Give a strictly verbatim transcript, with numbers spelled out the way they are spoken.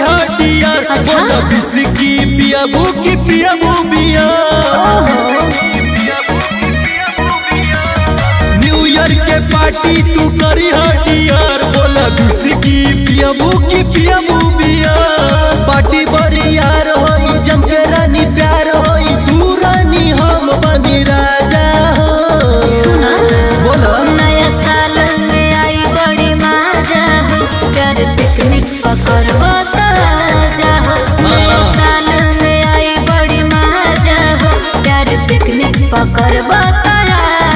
पिया डियर बोला बिस्की पिया बुकी पिया मुबिया न्यू ईयर के पार्टी तू करी हा डियर बोला बिस्की पिया बुकी पिया मुबिया पार्टी बड़ी यार होई जम के रानी प्यार होई तू रानी हम बनी राजा हो सुना बोला नया साल में आई बड़ी मजा प्यार पिकनिक पा करबो पकड़ बता।